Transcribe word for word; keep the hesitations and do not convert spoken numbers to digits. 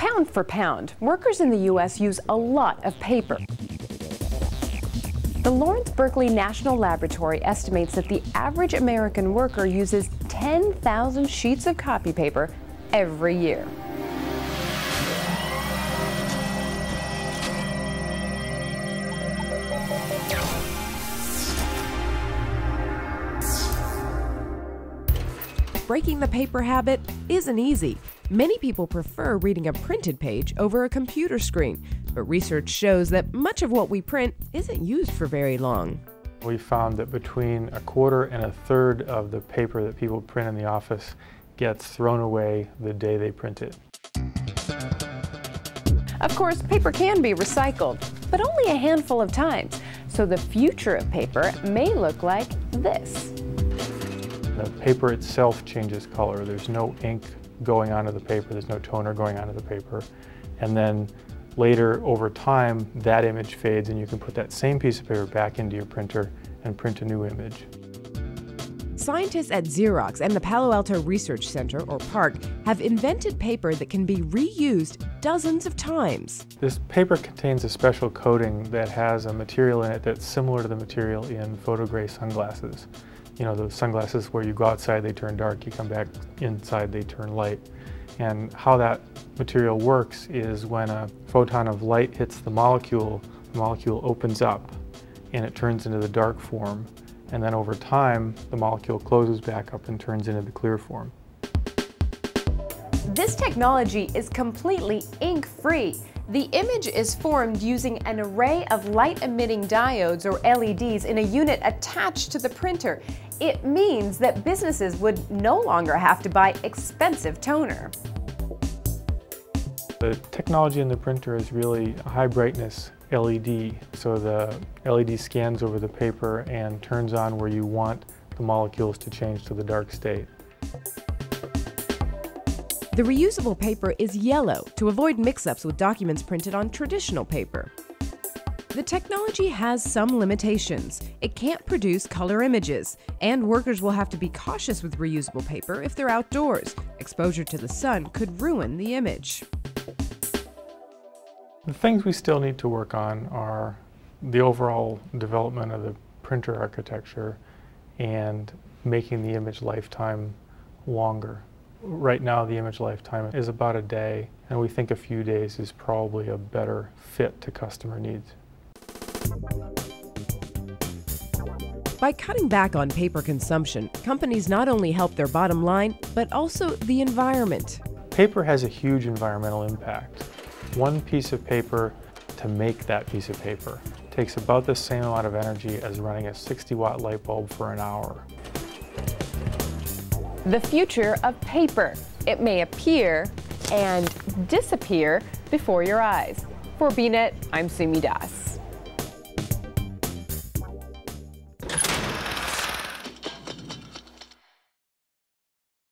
Pound for pound, workers in the U S use a lot of paper. The Lawrence Berkeley National Laboratory estimates that the average American worker uses ten thousand sheets of copy paper every year. Breaking the paper habit isn't easy. Many people prefer reading a printed page over a computer screen, but research shows that much of what we print isn't used for very long. We found that between a quarter and a third of the paper that people print in the office gets thrown away the day they print it. Of course, paper can be recycled, but only a handful of times. So the future of paper may look like this. The paper itself changes color. There's no ink going onto the paper, there's no toner going onto the paper. And then later, over time, that image fades and you can put that same piece of paper back into your printer and print a new image. Scientists at Xerox and the Palo Alto Research Center, or PARC, have invented paper that can be reused dozens of times. This paper contains a special coating that has a material in it that's similar to the material in photogray sunglasses. You know, those sunglasses where you go outside, they turn dark, you come back inside, they turn light. And how that material works is when a photon of light hits the molecule, the molecule opens up and it turns into the dark form. And then over time, the molecule closes back up and turns into the clear form. This technology is completely ink-free. The image is formed using an array of light-emitting diodes, or L E Ds, in a unit attached to the printer. It means that businesses would no longer have to buy expensive toner. The technology in the printer is really a high-brightness L E D, so the L E D scans over the paper and turns on where you want the molecules to change to the dark state. The reusable paper is yellow to avoid mix-ups with documents printed on traditional paper. The technology has some limitations. It can't produce color images, and workers will have to be cautious with reusable paper if they're outdoors. Exposure to the sun could ruin the image. The things we still need to work on are the overall development of the printer architecture and making the image lifetime longer. Right now, the image lifetime is about a day, and we think a few days is probably a better fit to customer needs. By cutting back on paper consumption, companies not only help their bottom line, but also the environment. Paper has a huge environmental impact. One piece of paper to make that piece of paper takes about the same amount of energy as running a sixty watt light bulb for an hour. The future of paper. It may appear and disappear before your eyes. For B net, I'm Sumi Das.